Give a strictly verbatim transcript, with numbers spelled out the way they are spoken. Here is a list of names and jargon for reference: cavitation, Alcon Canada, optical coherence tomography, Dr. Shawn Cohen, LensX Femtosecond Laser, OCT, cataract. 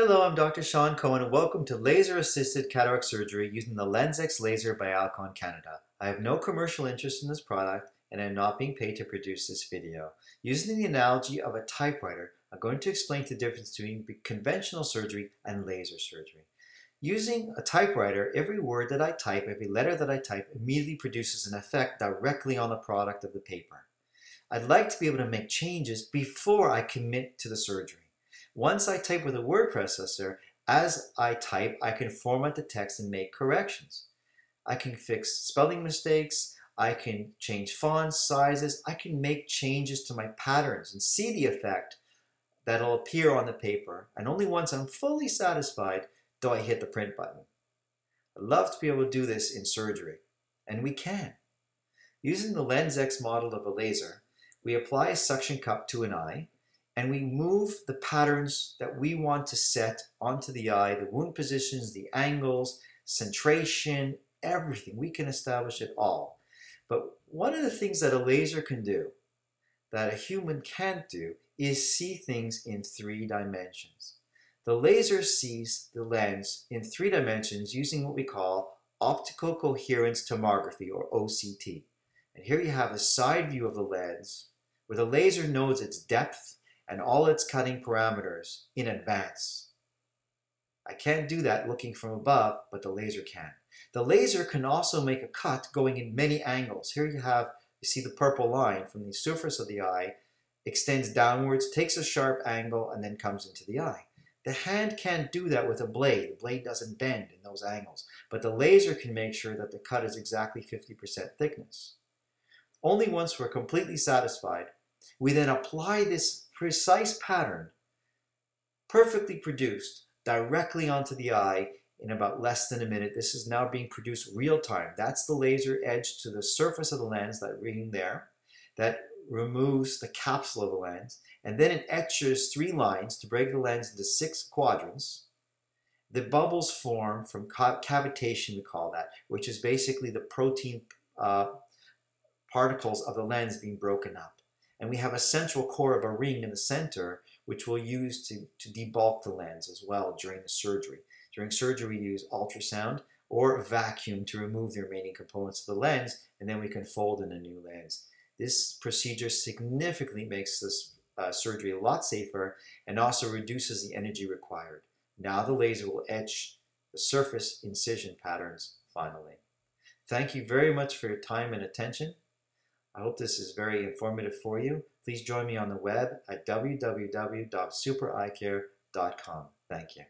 Hello, I'm Doctor Shawn Cohen and welcome to Laser-Assisted Cataract Surgery using the LensX Laser by Alcon Canada. I have no commercial interest in this product and I'm not being paid to produce this video. Using the analogy of a typewriter, I'm going to explain the difference between conventional surgery and laser surgery. Using a typewriter, every word that I type, every letter that I type immediately produces an effect directly on the product of the paper. I'd like to be able to make changes before I commit to the surgery. Once I type with a word processor, as I type, I can format the text and make corrections. I can fix spelling mistakes, I can change font sizes, I can make changes to my patterns and see the effect that'll appear on the paper. And only once I'm fully satisfied do I hit the print button. I'd love to be able to do this in surgery, and we can. Using the LensX model of a laser, we apply a suction cup to an eye, and we move the patterns that we want to set onto the eye, the wound positions, the angles, centration, everything. We can establish it all. But one of the things that a laser can do that a human can't do is see things in three dimensions. The laser sees the lens in three dimensions using what we call optical coherence tomography, or O C T. And here you have a side view of the lens where the laser knows its depth and all its cutting parameters in advance. I can't do that looking from above, but the laser can. The laser can also make a cut going in many angles. Here you have, you see the purple line from the surface of the eye, extends downwards, takes a sharp angle, and then comes into the eye. The hand can't do that with a blade. The blade doesn't bend in those angles, but the laser can make sure that the cut is exactly fifty percent thickness. Only once we're completely satisfied, we then apply this precise pattern, perfectly produced, directly onto the eye in about less than a minute. This is now being produced real time. That's the laser edge to the surface of the lens, that ring there, that removes the capsule of the lens, and then it etches three lines to break the lens into six quadrants. The bubbles form from cavitation, we call that, which is basically the protein uh, particles of the lens being broken up. And we have a central core of a ring in the center, which we'll use to, to debulk the lens as well during the surgery. During surgery, we use ultrasound or vacuum to remove the remaining components of the lens, and then we can fold in a new lens. This procedure significantly makes this uh, surgery a lot safer and also reduces the energy required. Now the laser will etch the surface incision patterns finally. Thank you very much for your time and attention. I hope this is very informative for you. Please join me on the web at w w w dot super eye care dot com. Thank you.